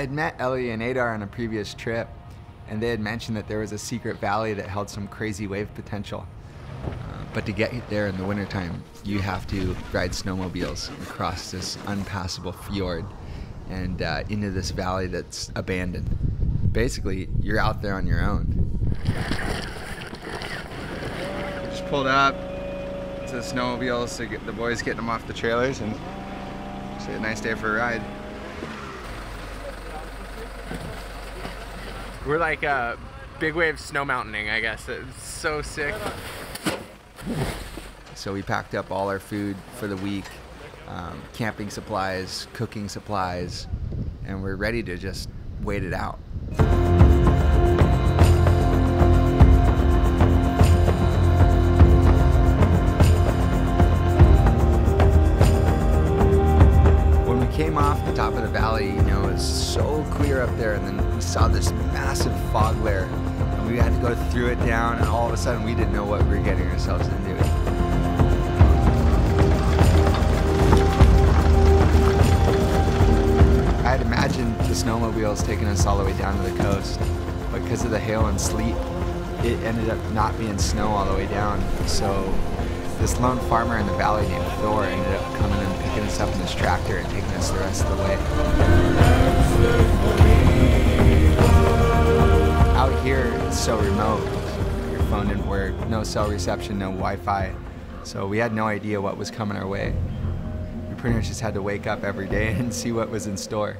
had met Ellie and Adar on a previous trip, and they had mentioned that there was a secret valley that held some crazy wave potential. But to get there in the wintertime, you have to ride snowmobiles across this unpassable fjord and into this valley that's abandoned. Basically, you're out there on your own. Just pulled up to the snowmobiles to get the boys getting them off the trailers, and it's a nice day for a ride. We're like big wave snow mountaining, I guess. It's so sick. So we packed up all our food for the week, camping supplies, cooking supplies, and we're ready to just wait it out. When we came off the top of the valley, you know, it was so clear up there, and then we saw this massive fog layer. We had to go through it down, and all of a sudden we didn't know what we were getting ourselves into. I had imagined the snowmobiles taking us all the way down to the coast, but because of the hail and sleet, it ended up not being snow all the way down. So this lone farmer in the valley named Thor ended up coming and picking us up in this tractor and taking us the rest of the way. Out here, it's so remote. Your phone didn't work, no cell reception, no Wi-Fi. So we had no idea what was coming our way. We pretty much just had to wake up every day and see what was in store.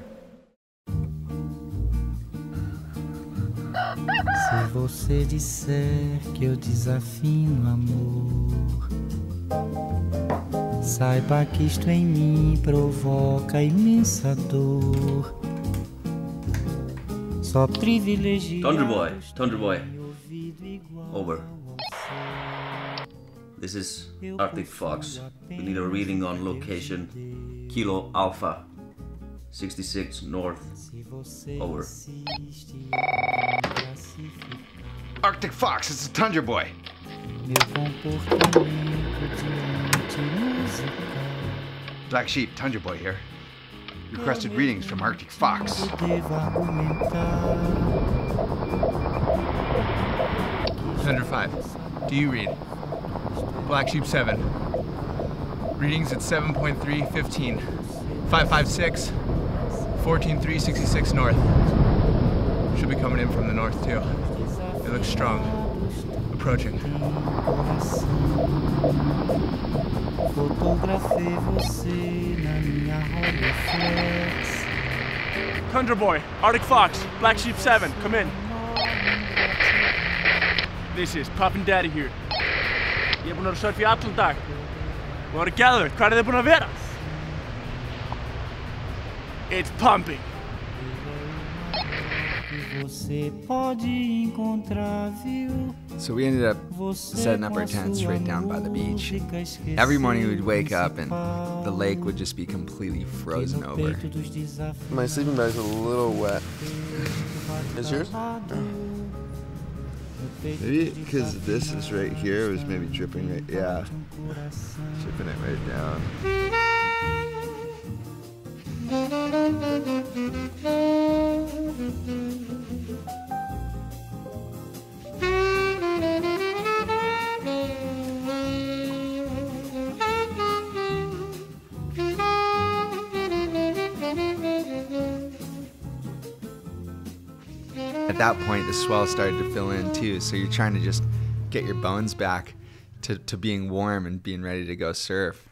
Se você disser que eu desafino amor, saiba que isto em mim provoca imensa dor. Thunder Boy, over. This is Arctic Fox. We need a reading on location, Kilo Alpha, 66 North, over. Arctic Fox, it's a Thunder Boy. Black Sheep, Thunder Boy here. Requested readings from Arctic Fox. Thunder 5, do you read? Black Sheep 7. Readings at 7.315. 556, 14366 north. Should be coming in from the north too. It looks strong. Approaching. Thunder Boy, Arctic Fox, Black Sheep 7, come in. This is Pop and Daddy here. Ég er búinn að surfa í allan dag. We're together. Hvað þið búin að vera? It's pumping. So we ended up setting up our tents right down by the beach. Every morning we'd wake up and the lake would just be completely frozen over. My sleeping bag's a little wet. Is yours? Maybe because this is right here, it was maybe dripping right, yeah. Dripping it right down. At that point, the swell started to fill in too, so you're trying to just get your bones back to being warm and being ready to go surf.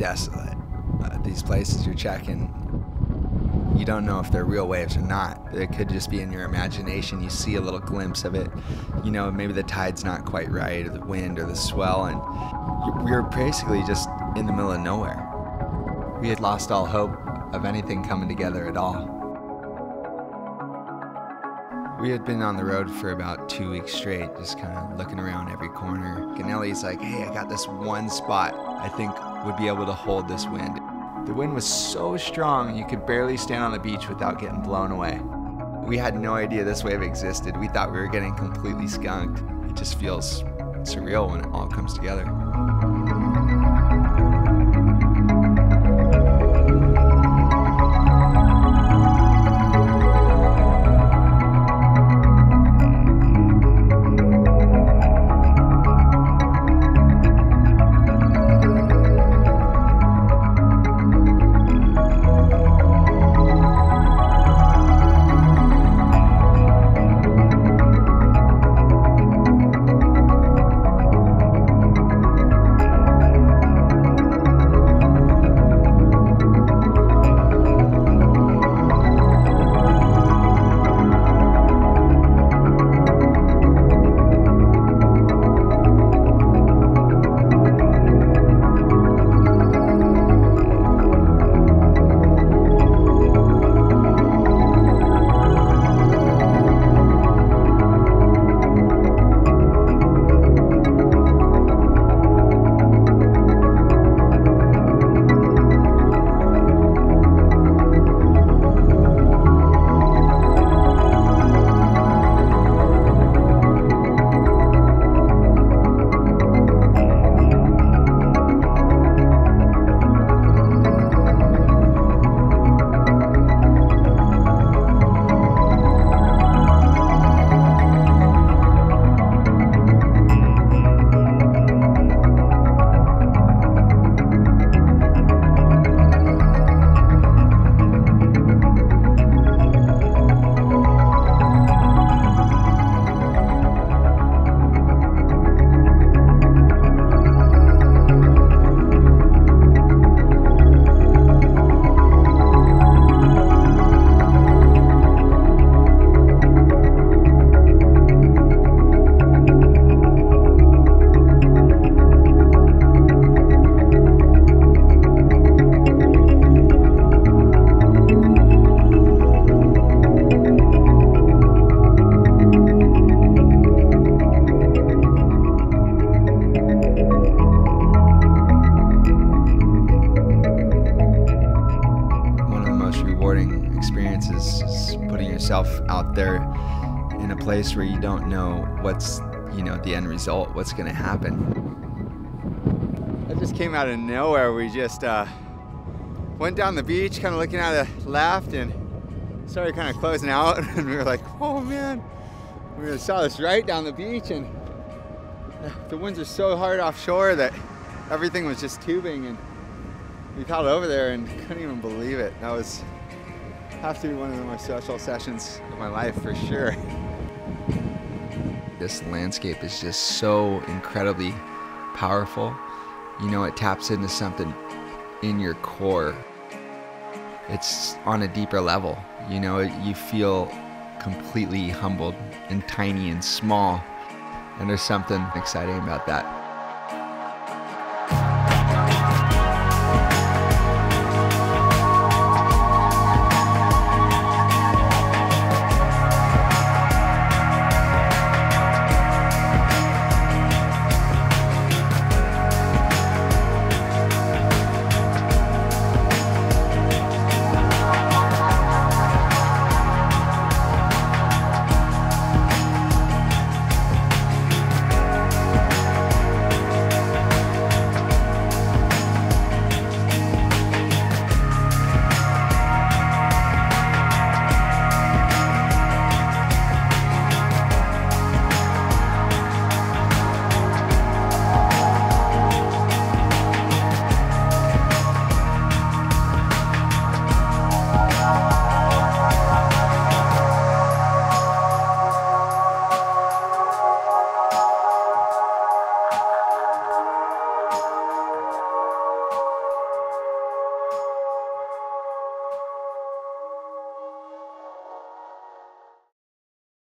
desolate. These places you're checking, you don't know if they're real waves or not. It could just be in your imagination. You see a little glimpse of it. You know, maybe the tide's not quite right, or the wind, or the swell, and you're basically just in the middle of nowhere. We had lost all hope of anything coming together at all. We had been on the road for about 2 weeks straight, just kind of looking around every corner. Ganelli's like, hey, I got this one spot I think would be able to hold this wind. The wind was so strong, you could barely stand on the beach without getting blown away. We had no idea this wave existed. We thought we were getting completely skunked. It just feels surreal when it all comes together. Experiences is putting yourself out there in a place where you don't know what's, you know, the end result, what's going to happen. That just came out of nowhere. We just went down the beach, kind of looking out to the left, and started kind of closing out, and we were like, oh man, we really saw this right down the beach, and the winds are so hard offshore that everything was just tubing, and we paddled over there and couldn't even believe it. That was have to be one of the most special sessions of my life, for sure. This landscape is just so incredibly powerful. You know, it taps into something in your core. It's on a deeper level. You know, you feel completely humbled and tiny and small, and there's something exciting about that.